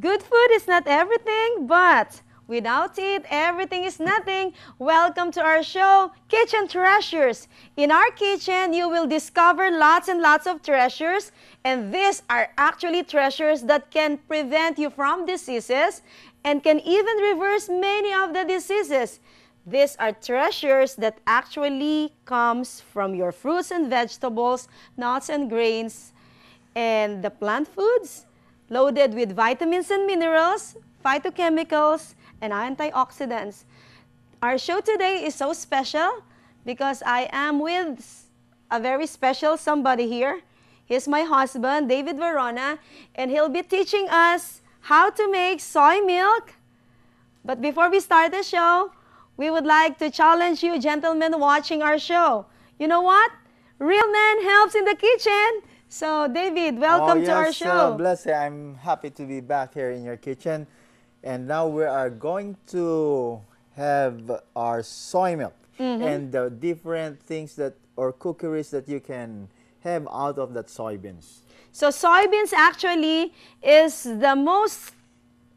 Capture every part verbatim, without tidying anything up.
Good food is not everything, but without it, everything is nothing. Welcome to our show, Kitchen Treasures. In our kitchen, you will discover lots and lots of treasures. And these are actually treasures that can prevent you from diseases and can even reverse many of the diseases. These are treasures that actually comes from your fruits and vegetables, nuts and grains, and the plant foods loaded with vitamins and minerals, phytochemicals, and antioxidants. Our show today is so special because I am with a very special somebody here. He's my husband, David Verona, and he'll be teaching us how to make soy milk. But before we start the show, we would like to challenge you, gentlemen, watching our show. You know what? Real man helps in the kitchen. So, David, welcome oh, yes, to our show. Uh, Blessy, I'm happy to be back here in your kitchen. And now we are going to have our soy milk mm-hmm. and the different things that or cookeries that you can have out of that soybeans. So soybeans actually is the most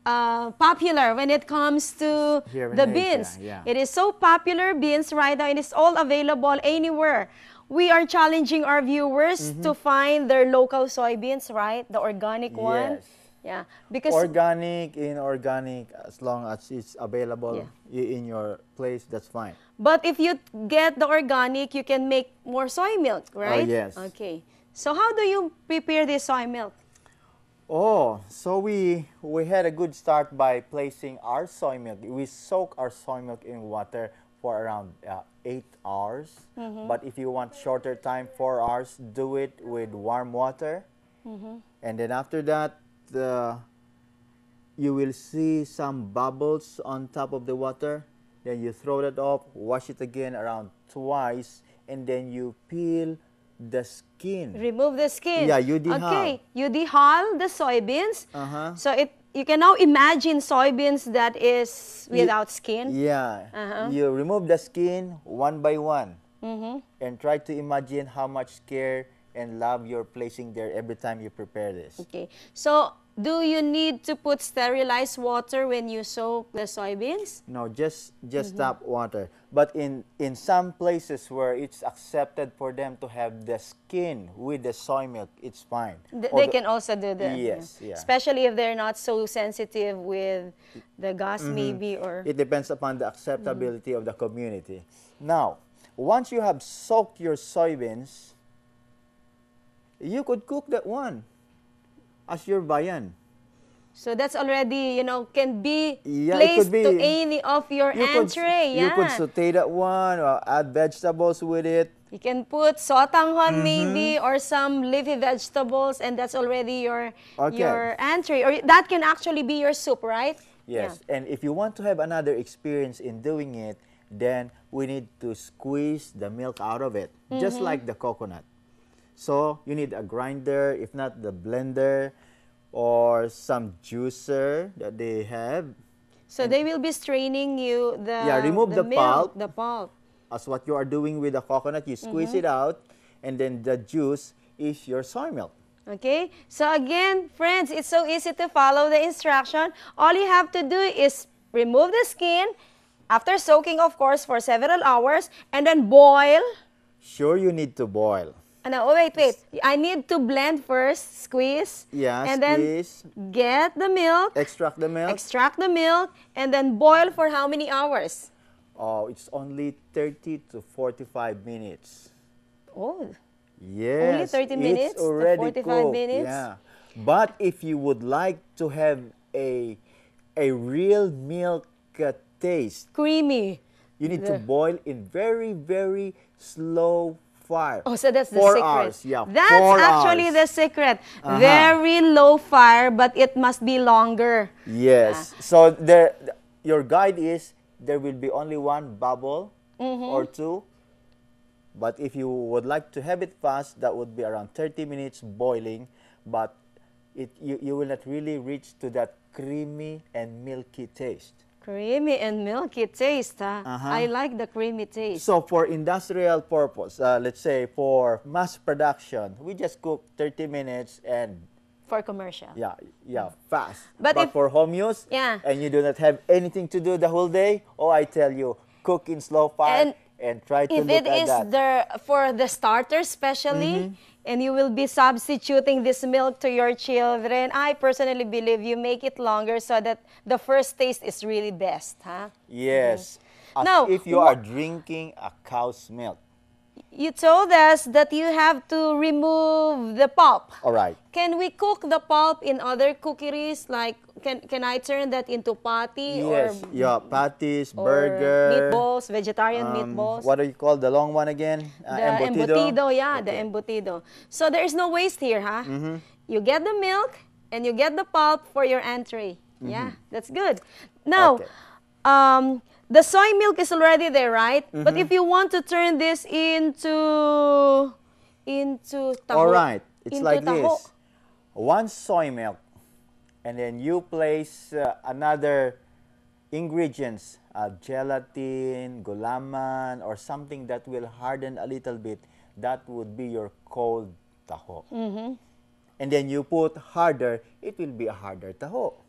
uh, popular when it comes to the beans. Yeah, yeah. It is so popular beans right now. It is all available anywhere. We are challenging our viewers mm-hmm. to find their local soybeans, right? The organic one. Yes. Yeah, because organic, inorganic, as long as it's available yeah. in your place, that's fine. But if you get the organic, you can make more soy milk, right? Oh, yes. Okay. So how do you prepare this soy milk? Oh, so we we had a good start by placing our soy milk. We soak our soy milk in water for around uh, eight hours. Mm-hmm. But if you want shorter time, four hours, do it with warm water. Mm-hmm. And then after that, The, you will see some bubbles on top of the water. Then you throw that off, wash it again around twice, and then you peel the skin. Remove the skin. Yeah, you dehull. Okay, you dehull the soybeans. Uh-huh. So it you can now imagine soybeans that is without you, skin. Yeah. Uh-huh. You remove the skin one by one, mm-hmm. and try to imagine how much care and love you're placing there every time you prepare this. Okay. So, do you need to put sterilized water when you soak the soybeans? No, just just mm-hmm. tap water. But in, in some places where it's accepted for them to have the skin with the soy milk, it's fine. Th Although, they can also do that. Yes, yeah. Yeah. Especially if they're not so sensitive with the gas mm-hmm. maybe or... It depends upon the acceptability mm-hmm. of the community. Now, once you have soaked your soybeans, you could cook that one as your bayan. So that's already, you know, can be yeah, placed be, to any of your you entree. Could, yeah. You could saute that one or add vegetables with it. You can put sotanghon mm-hmm. maybe or some leafy vegetables, and that's already your, okay. your entree. Or that can actually be your soup, right? Yes, yeah. And if you want to have another experience in doing it, then we need to squeeze the milk out of it, mm-hmm. just like the coconut. So, you need a grinder, if not the blender, or some juicer that they have. So, and they will be straining you the Yeah, remove the, the milk, pulp. The pulp. As what you are doing with the coconut, you squeeze mm-hmm. it out, and then the juice is your soy milk. Okay? So, again, friends, it's so easy to follow the instruction. All you have to do is remove the skin, after soaking, of course, for several hours, and then boil. Sure, you need to boil. Oh, no, oh, wait, wait. I need to blend first, squeeze. Yeah, and squeeze. Then get the milk. Extract the milk. Extract the milk, and then boil for how many hours? Oh, it's only thirty to forty-five minutes. Oh. Yes. Only thirty minutes it's already to forty-five cooked. Minutes? Yeah. But if you would like to have a, a real milk uh, taste. Creamy. You need the... to boil in very, very slow fire. Oh, so that's the four secret. Hours, yeah, that's four actually hours. The secret. Uh-huh. Very low fire, but it must be longer. Yes. Yeah. So there, your guide is there will be only one bubble mm-hmm. or two. But if you would like to have it fast, that would be around thirty minutes boiling. But it you, you will not really reach to that creamy and milky taste. Creamy and milky taste, huh? Uh-huh. I like the creamy taste. So for industrial purpose, uh, let's say for mass production, we just cook thirty minutes and for commercial. Yeah, yeah, fast. But, but if, for home use, yeah. and you do not have anything to do the whole day, oh, I tell you, cook in slow fire and, and try to look at that. If it is the, for the starter especially, mm-hmm. and you will be substituting this milk to your children, I personally believe you make it longer so that the first taste is really best. Huh? Yes. Mm-hmm. As now, if you are drinking a cow's milk. You told us that you have to remove the pulp. All right. Can we cook the pulp in other cookeries? Like, can, can I turn that into patty? Yes, or, yeah, patties, or burger. Meatballs, vegetarian um, meatballs. What do you call the long one again? Uh, the embutido. embutido yeah, okay. the embutido. So there is no waste here, huh? Mm-hmm. You get the milk and you get the pulp for your entree. Mm-hmm. Yeah, that's good. Now, okay. um... the soy milk is already there, right? Mm-hmm. But if you want to turn this into into taho, all right, it's like taho. This. One soy milk, and then you place uh, another ingredients, uh, gelatin, gulaman, or something that will harden a little bit. That would be your cold taho. Mm-hmm. And then you put harder; it will be a harder taho.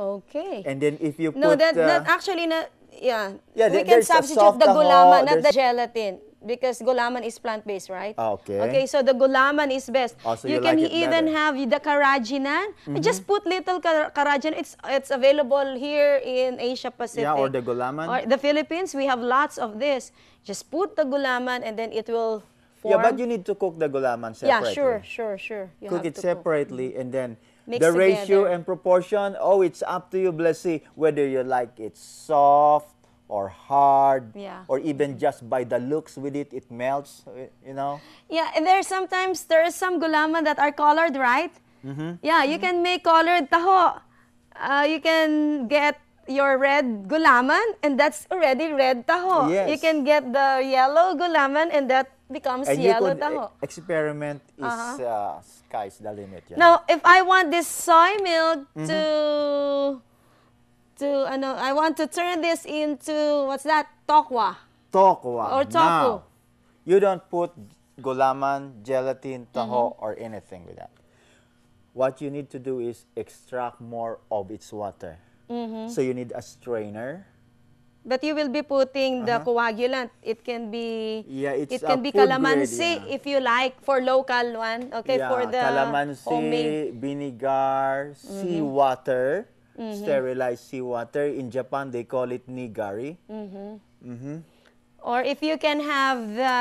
Okay. And then if you put no, that, that uh, actually not. Yeah, yeah, we can substitute the gulaman, not the gelatin, because gulaman is plant-based, right? Okay. Okay, so the gulaman is best. Oh, so you, you can like even better. Have the karajinan. Mm-hmm. Just put little kar karajinan. It's it's available here in Asia Pacific. Yeah, or the gulaman. Or the Philippines, we have lots of this. Just put the gulaman, and then it will form. Yeah, but you need to cook the gulaman separately. Yeah, sure, sure, sure. You cook have it to separately, cook. And then. Mix the together. Ratio and proportion, oh, it's up to you, Blessy, whether you like it soft or hard, yeah. or even just by the looks with it, it melts, you know? Yeah, and there are sometimes, there are some gulaman that are colored, right? Mm-hmm. Yeah, you mm-hmm. can make colored taho. Uh, you can get your red gulaman, and that's already red taho. Yes. You can get the yellow gulaman, and that becomes and yellow you taho. Experiment is uh-huh. uh, sky's the limit. Yeah. Now, if I want this soy milk mm-hmm. to to ano, I want to turn this into what's that? Tokwa. Tokwa. Or tofu. Now, you don't put gulaman, gelatin, taho, mm-hmm. or anything with that. What you need to do is extract more of its water. Mm-hmm. So you need a strainer. But you will be putting the uh-huh. coagulant. It can be yeah, it's it can be calamansi grade, yeah. if you like for local one. Okay, yeah, for the calamansi, homemade. Vinegar, mm-hmm. seawater, mm-hmm. sterilized seawater. In Japan, they call it nigari. Mm-hmm. Mm-hmm. Or if you can have the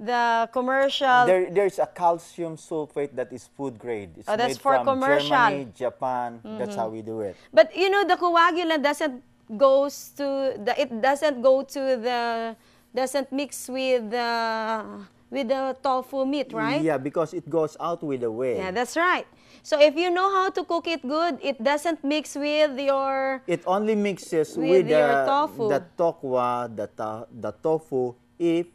the commercial. There, there's a calcium sulfate that is food grade. It's oh, that's made for from commercial. Germany, Japan. Mm-hmm. That's how we do it. But you know, the coagulant doesn't. Goes to the it doesn't go to the doesn't mix with the with the tofu meat, right? Yeah, because it goes out with the whey. Yeah, that's right. So if you know how to cook it good, it doesn't mix with your. It only mixes with, with your the, tofu. The tokwa, the ta, the tofu. If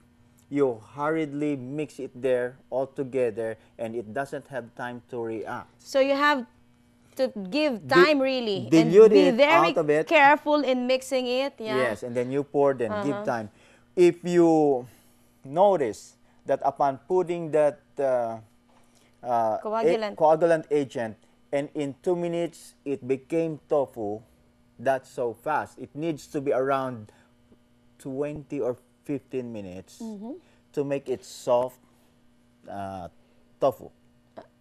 you hurriedly mix it there all together, and it doesn't have time to react. So you have. To give time Di really and be very careful in mixing it. Yeah. Yes, and then you pour then uh-huh. give time. If you notice that upon putting that uh, uh, coagulant. coagulant agent and in two minutes it became tofu, that's so fast. It needs to be around twenty or fifteen minutes mm-hmm. to make it soft uh, tofu.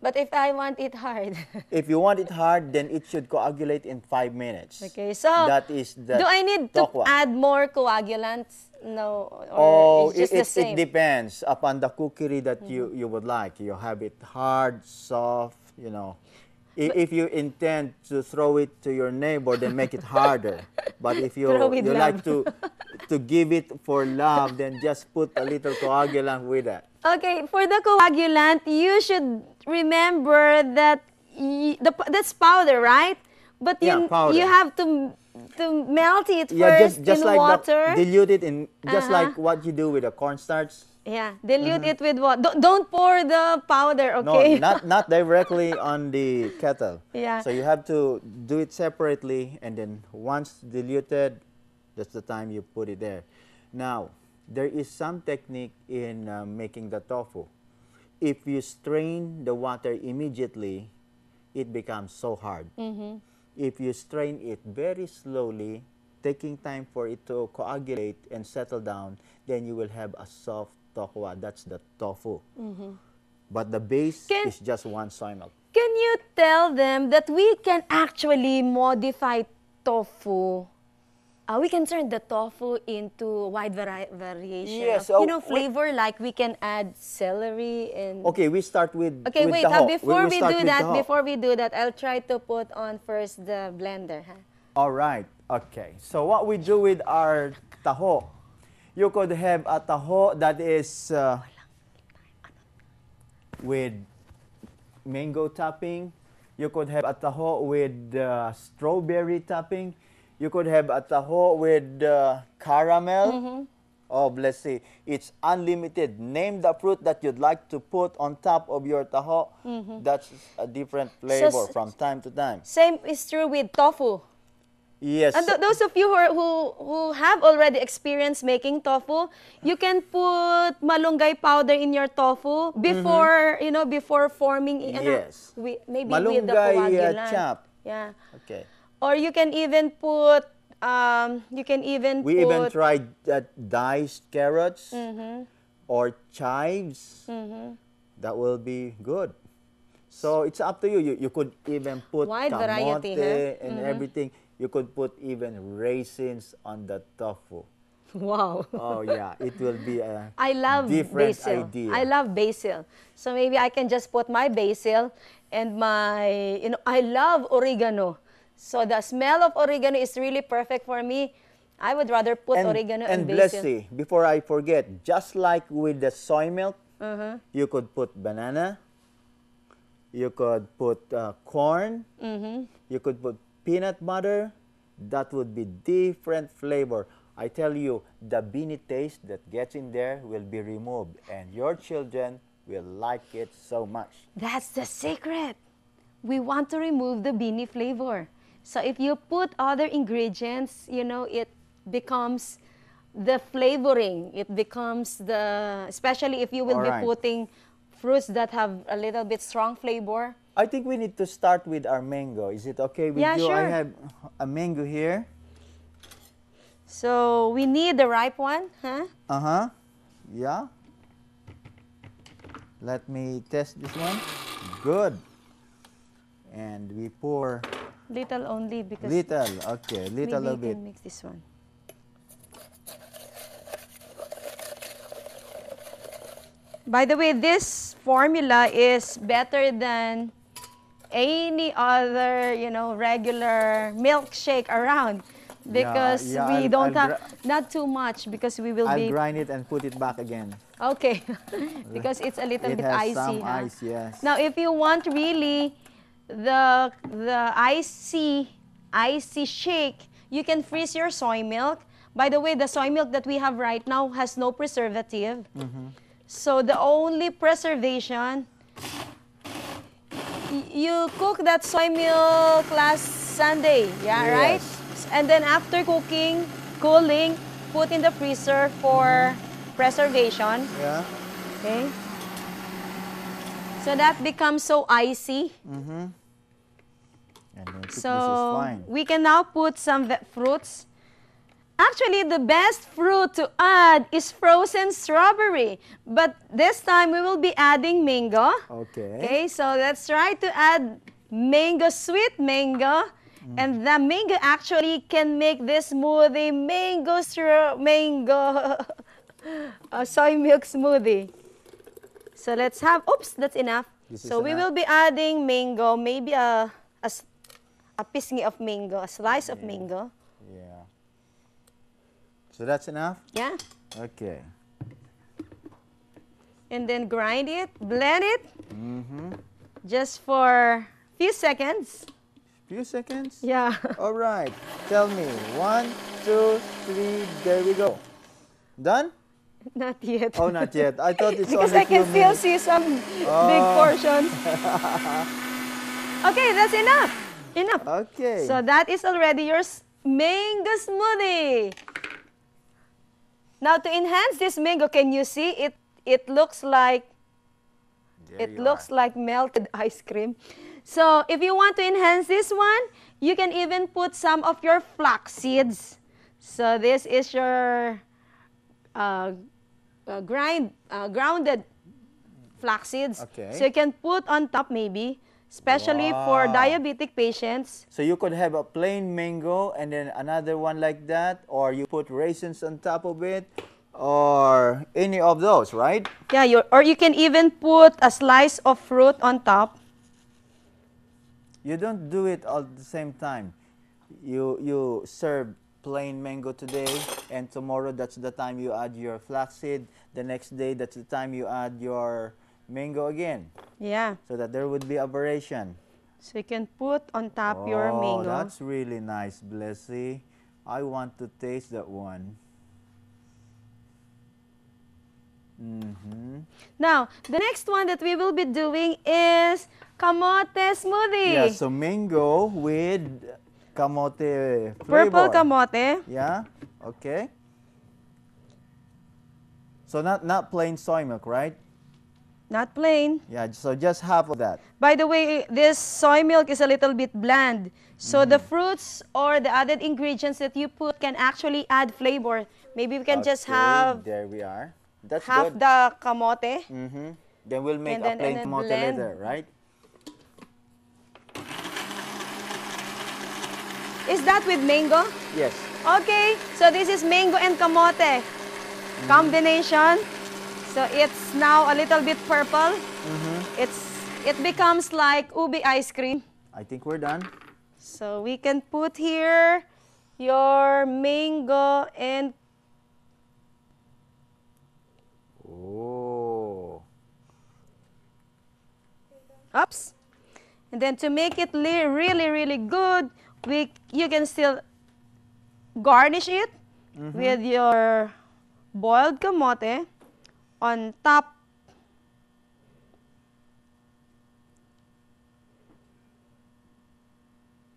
But if I want it hard. If you want it hard, then it should coagulate in five minutes. Okay, so that is the do I need tokwa. To add more coagulants? No, or oh, it's just it, the same? It depends upon the cookery that mm-hmm. you, you would like. You have it hard, soft, you know. But if you intend to throw it to your neighbor, then make it harder. But if you, you like to, to give it for love, then just put a little coagulant with that. Okay, for the coagulant, you should remember that y the, that's powder, right? But you, yeah, you have to to melt it yeah, first just, just in like water. The, dilute it in just uh-huh. like what you do with the cornstarch. Yeah, dilute mm-hmm. it with water. Don't, don't pour the powder, okay? No, not not directly on the kettle. Yeah. So you have to do it separately, and then once diluted, that's the time you put it there. Now. There is some technique in uh, making the tofu. If you strain the water immediately, it becomes so hard. Mm-hmm. If you strain it very slowly, taking time for it to coagulate and settle down, then you will have a soft tokwa. That's the tofu. Mm-hmm. But the base can, is just one soy milk. Can you tell them that we can actually modify tofu? Uh, we can turn the tofu into wide vari variation. Yes, of, you know, flavor. Wait. Like we can add celery and. Okay, we start with. Okay, with wait. Uh, before we, we do that, before we do that, I'll try to put on first the blender. Huh? All right. Okay. So what we do with our taho, you could have a taho that is uh, with mango topping. You could have a taho with uh, strawberry topping. You could have a taho with uh, caramel. Mm-hmm. Oh, let's see. It's unlimited. Name the fruit that you'd like to put on top of your taho. Mm-hmm. That's a different flavor so, from time to time. Same is true with tofu. Yes. And th those of you who, are, who, who have already experienced making tofu, you can put malunggay powder in your tofu before, mm-hmm. you know, before forming. You know, yes. We, maybe malunggay, with the coagulant. Uh, chop. Yeah. Okay. Or you can even put, um, you can even we put... We even tried uh, diced carrots mm-hmm. or chives. Mm-hmm. That will be good. So it's up to you. You, you could even put wide variety, huh? and mm-hmm. everything. You could put even raisins on the tofu. Wow. Oh, yeah. It will be a I love different basil. idea. I love basil. So maybe I can just put my basil and my, you know, I love oregano. So the smell of oregano is really perfect for me. I would rather put and, oregano and, and basil. And Blessy, before I forget, just like with the soy milk, uh-huh. you could put banana, you could put uh, corn, mm-hmm. you could put peanut butter. That would be different flavor. I tell you, the beanie taste that gets in there will be removed, and your children will like it so much. That's the secret. We want to remove the beanie flavor. So if you put other ingredients, you know, it becomes the flavoring. It becomes the, especially if you will All be right. putting fruits that have a little bit strong flavor. I think we need to start with our mango. Is it okay with yeah, you? Sure. I have a mango here. So we need the ripe one, huh? Uh-huh. Yeah. Let me test this one. Good. And we pour... Little only because... Little, okay. Little a bit. Maybe we can mix this one. By the way, this formula is better than any other, you know, regular milkshake around because yeah, yeah, we I'll, don't I'll have... Not too much because we will I'll be... I'll grind it and put it back again. Okay. Because it's a little it bit icy. It has some huh? ice, yes. Now, if you want really... the the icy icy shake, you can freeze your soy milk. By the way, the soy milk that we have right now has no preservative. Mm-hmm. So the only preservation, you cook that soy milk last Sunday, yeah, yes. right? And then after cooking, cooling, put in the freezer for mm-hmm. preservation. Yeah. Okay. So that becomes so icy. Mm-hmm. And I think so this is fine. We can now put some fruits. Actually, the best fruit to add is frozen strawberry. But this time we will be adding mango. Okay. Okay, so let's try to add mango, sweet mango. Mm. And the mango actually can make this smoothie, mango, mango uh, soy milk smoothie. So let's have, oops, that's enough. This so we enough. will be adding mango, maybe a, a, a pisngi of mango, a slice yeah. of mango. Yeah. So that's enough? Yeah. Okay. And then grind it, blend it. Mm-hmm. Just for a few seconds. Few seconds? Yeah. All right. Tell me, one, two, three, there we go. Done? Not yet. Oh, not yet. I thought it's because only I can still see some oh. big portions. Okay, that's enough. Enough. Okay. So that is already your mango smoothie. Now to enhance this mango, can you see it? It looks like there it looks are. like melted ice cream. So if you want to enhance this one, you can even put some of your flax seeds. So this is your uh, uh, grind, uh, grounded flax seeds. Okay. So you can put on top maybe, especially wow. for diabetic patients. So you could have a plain mango and then another one like that, or you put raisins on top of it, or any of those, right? Yeah, you're, or you can even put a slice of fruit on top. You don't do it all at the same time. You, you serve plain mango today, and tomorrow that's the time you add your flaxseed. The next day, that's the time you add your mango again. Yeah. So that there would be a variation. So you can put on top oh, your mango. Oh, that's really nice, Blessy. I want to taste that one. Mm-hmm. Now, the next one that we will be doing is kamote smoothie. Yeah, so mango with kamote flavor. Purple kamote. Yeah, okay. So not, not plain soy milk, right? Not plain. Yeah, so just half of that. By the way, this soy milk is a little bit bland. So mm-hmm. the fruits or the added ingredients that you put can actually add flavor. Maybe we can okay, just have... there we are. That's half good. The kamote. Mm-hmm. Then we'll make then, a plain kamote blend. Later, right? Is that with mango? Yes. Okay, so this is mango and kamote mm-hmm. combination. So it's now a little bit purple. Mm-hmm. It's it becomes like ubi ice cream. I think we're done. So we can put here your mango and. Oh. Oops. And then to make it really, really good, we you can still garnish it mm-hmm. with your boiled kamote on top.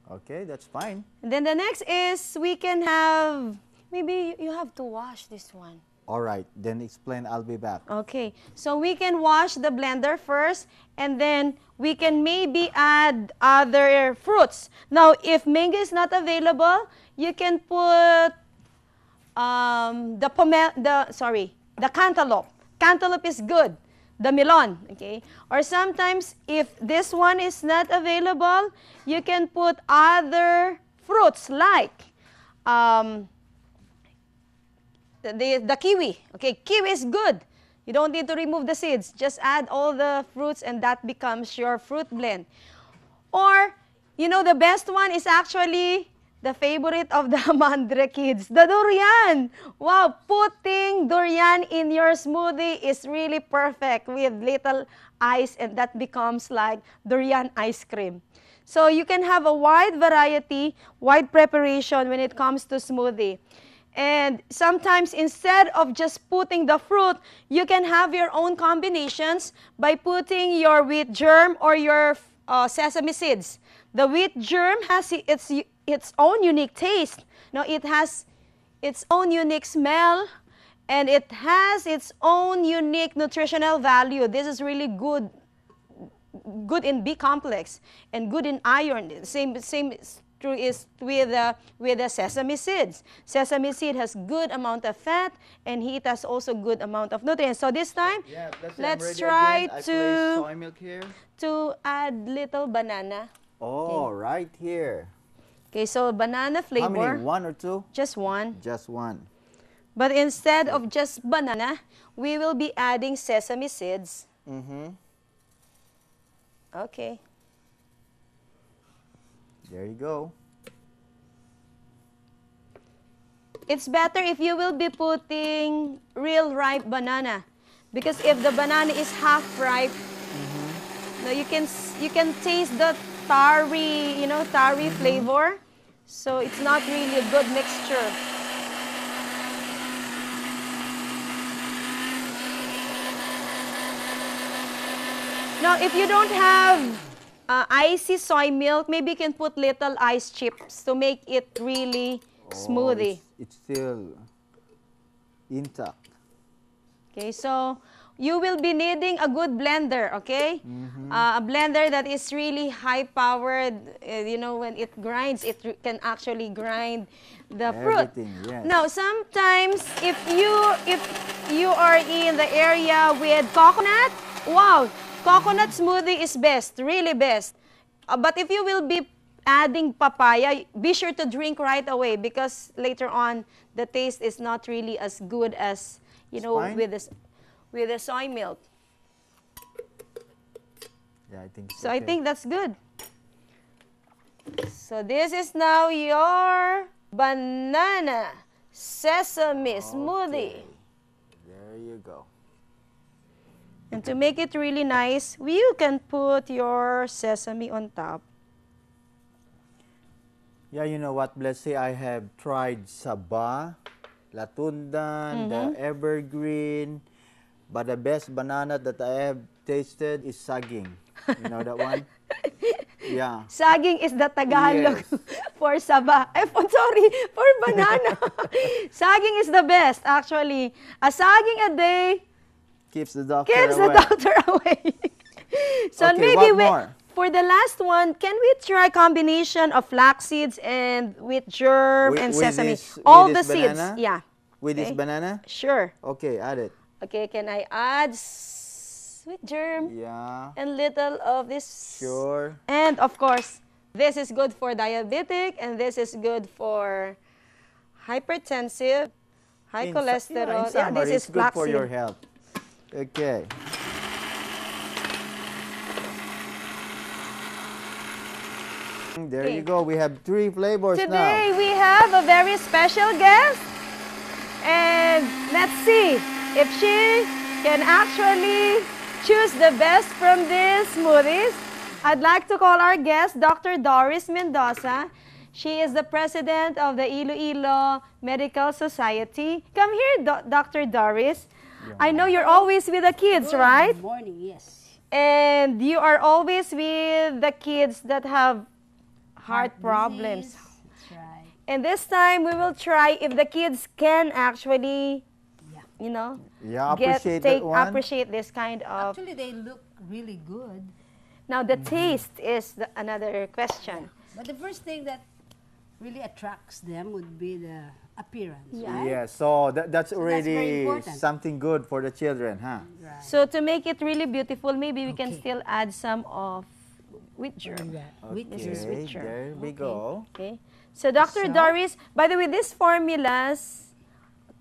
Okay, that's fine. And then the next is we can have, maybe you have to wash this one. All right, then explain, I'll be back. Okay, so we can wash the blender first, and then we can maybe add other fruits. Now, if mango is not available, you can put um, the, pome the, sorry, the cantaloupe. Cantaloupe is good, the melon, okay? Or sometimes, if this one is not available, you can put other fruits like... Um, The, the kiwi, okay, kiwi is good. You don't need to remove the seeds. Just add all the fruits and that becomes your fruit blend. Or, you know, the best one is actually the favorite of the Mandre kids, the durian. Wow, putting durian in your smoothie is really perfect with little ice and that becomes like durian ice cream. So you can have a wide variety, wide preparation when it comes to smoothie. And sometimes instead of just putting the fruit, you can have your own combinations by putting your wheat germ or your uh, sesame seeds. The wheat germ has its, its own unique taste. Now, it has its own unique smell and it has its own unique nutritional value. This is really good, good in B complex and good in iron, same, same true is with uh, with the sesame seeds. Sesame seed has good amount of fat, and it has also good amount of nutrients. So this time, yeah, let's try to soy milk here. to add little banana. Oh, okay. Right here. Okay, so banana flavor. How many? One or two? Just one. Just one. But instead of just banana, we will be adding sesame seeds. Mm-hmm. Okay. There you go. It's better if you will be putting real ripe banana, because if the banana is half ripe, mm-hmm. no, you can you can taste the tarry, you know, tarry mm-hmm. flavor. So it's not really a good mixture. Now, if you don't have Uh, icy soy milk, maybe you can put little ice chips to make it really oh, smoothie. It's, it's still intact. Okay, so you will be needing a good blender, okay? Mm-hmm. uh, a blender that is really high-powered. Uh, you know, when it grinds, it can actually grind the everything, fruit. Yes. Now, sometimes if you if you are in the area with coconut, wow, coconut smoothie is best, really best. Uh, but if you will be adding papaya, be sure to drink right away because later on the taste is not really as good as you know with this. With the soy milk. Yeah, I think so. So I think that's good. So this is now your banana sesame smoothie. There you go. And to make it really nice, you can put your sesame on top. Yeah, you know what, Blessy? I have tried Sabah, Latundan, mm-hmm. the Evergreen. But the best banana that I have tasted is saging. You know that one? Yeah. Saging is the Tagalog yes. for Sabah. I'm sorry, for banana. Saging is the best, actually. A saging a day keeps the doctor keeps away. the doctor away. So okay, maybe we, for the last one, can we try combination of flax seeds and with germ with, and sesame? This, All the seeds. Banana? Yeah. With okay. this banana? Sure. Okay, add it. Okay, can I add sweet germ yeah. and little of this? Sure. And of course, this is good for diabetic and this is good for hypertensive, high in cholesterol. Yeah, yeah, this is good for your health. Okay. There okay. you go. We have three flavors Today now. Today we have a very special guest, and let's see if she can actually choose the best from these smoothies. I'd like to call our guest, Doctor Doris Mendoza. She is the president of the Iloilo Medical Society. Come here, Do- Doctor Doris. Yeah. I know you're always with the kids, Good right? Good morning, yes. And you are always with the kids that have heart, heart problems. That's right. And this time, we will try if the kids can actually You know, yeah, appreciate, get, take, one. appreciate this kind of... Actually, they look really good. Now, the mm-hmm. taste is the, another question. Yeah. But the first thing that really attracts them would be the appearance, yeah. right? Yeah, so that, that's so already that's something good for the children, huh? Right. So, to make it really beautiful, maybe we okay. can still add some of wheat germ. Yeah. Okay, this is wheat germ. There we okay. go. Okay. So, Doctor So, Doris, by the way, these formulas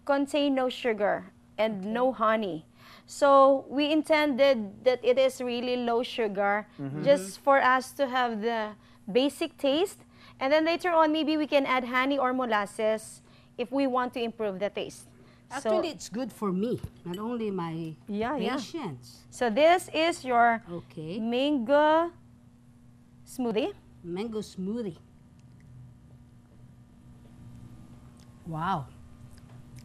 contain no sugar and okay. no honey. So we intended that it is really low sugar mm-hmm. just for us to have the basic taste. And then later on, maybe we can add honey or molasses if we want to improve the taste. Actually, so, it's good for me, not only my yeah, patients. Yeah. So this is your okay. mango smoothie. Mango smoothie. Wow.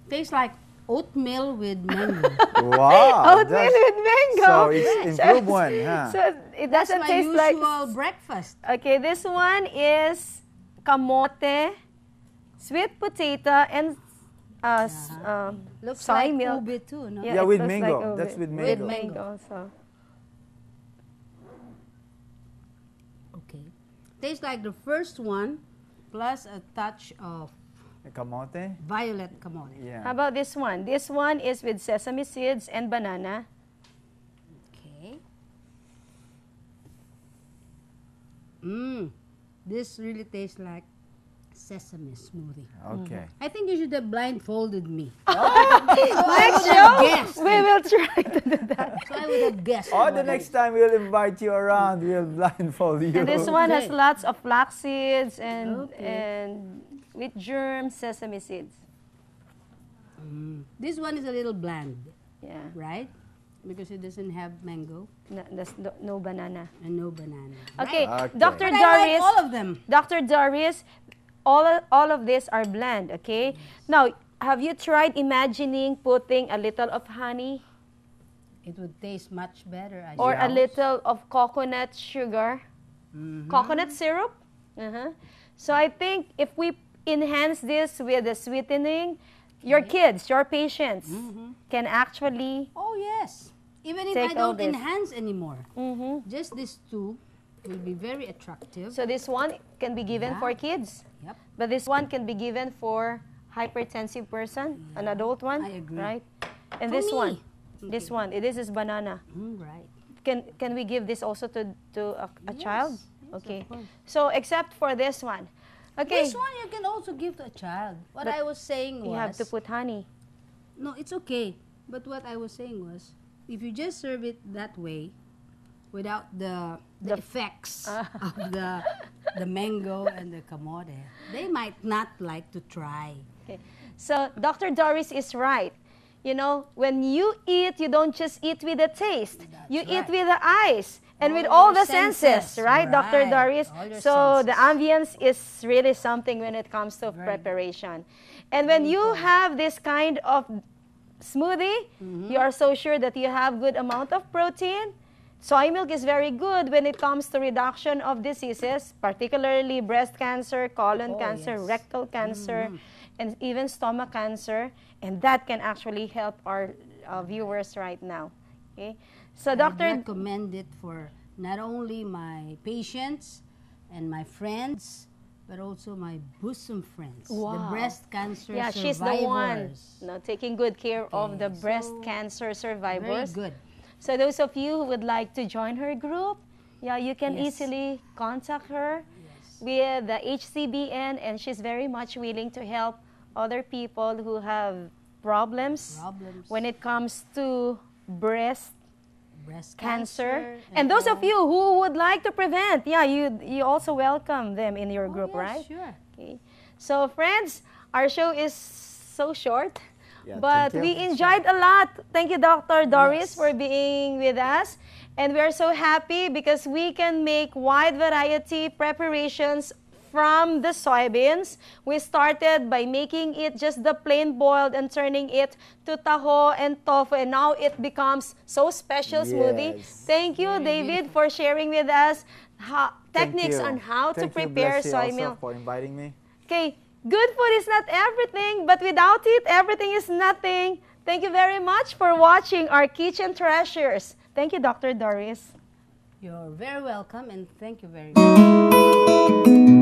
Tastes like oatmeal with mango. Wow. Oatmeal with mango. So it's improved so, one, huh? So it doesn't That's my taste usual like... usual breakfast. Okay, this one is kamote, sweet potato, and uh, yeah. um, looks soy like milk. Ube too, no? Yeah, yeah with mango. Like That's with mango. With mango also. Okay. Tastes like the first one, plus a touch of... Kamote? Violet kamote. Yeah. How about this one? This one is with sesame seeds and banana. Okay. Mmm. This really tastes like sesame smoothie. Okay. Mm. I think you should have blindfolded me. Oh. Next show, we will try to do that. So I would have guessed. Or the next time we'll invite you around, we'll blindfold you. And this one okay. has lots of flax seeds and... Okay. and with germ sesame seeds. Mm. This one is a little bland, yeah, right? Because it doesn't have mango. No, that's no, no banana. And no banana. Okay, right? okay. Doctor Doris. I like all of them. Doctor Doris, all all of these are bland. Okay. Yes. Now, have you tried imagining putting a little of honey? It would taste much better. I or suppose. a little of coconut sugar, mm-hmm. coconut syrup. Uh-huh. So I think if we enhance this with the sweetening, your kids, your patients mm-hmm. can actually oh, yes. Even if Take I don't enhance anymore, mm-hmm. just these two will be very attractive. So this one can be given yeah. for kids, yep. but this one can be given for hypertensive person, yeah. an adult one, I agree. Right? And for this me. one, okay. this one, this is banana. Mm, right. Can can we give this also to to a, a yes. child? Yes, okay. So except for this one, okay. This one you can also give to a child. What but I was saying was you have to put honey. No, it's okay. But what I was saying was, if you just serve it that way, without the the, the effects uh. of the the mango and the camote, they might not like to try. Okay. So Doctor Doris is right. You know, when you eat, you don't just eat with the taste. That's you right. eat with the eyes and all with all the senses, senses right, right, Doctor Doris? So senses. The ambience is really something when it comes to right. preparation. And when mm-hmm. you have this kind of smoothie, mm-hmm. you are so sure that you have good amount of protein. Soy milk is very good when it comes to reduction of diseases, particularly breast cancer, colon oh, cancer, yes. rectal cancer, mm-hmm. and even stomach cancer. And that can actually help our uh, viewers right now. Okay, so Doctor I recommend it for not only my patients and my friends, but also my bosom friends, wow. the breast cancer yeah, survivors. Yeah, she's the one no, taking good care okay. of the breast so, cancer survivors. Very good. So those of you who would like to join her group, yeah, you can yes. easily contact her yes. via the H C B N, and she's very much willing to help other people who have problems, problems when it comes to breast, breast cancer. cancer and, and those of you who would like to prevent, yeah, you you also welcome them in your oh group, yeah, right? Sure. Okay. So friends, our show is so short, yeah, but we enjoyed a lot. Thank you, Doctor Doris, yes. for being with us. And we are so happy because we can make wide variety preparations from the soybeans. We started by making it just the plain boiled and turning it to taho and tofu, and now it becomes so special yes. smoothie. Thank you, David, for sharing with us how, techniques on how Thank to prepare you, soy milk. Thank you, Blessy, also for inviting me. Okay, good food is not everything, but without it, everything is nothing. Thank you very much for watching our Kitchen Treasures. Thank you, Doctor Doris. You're very welcome, and thank you very much.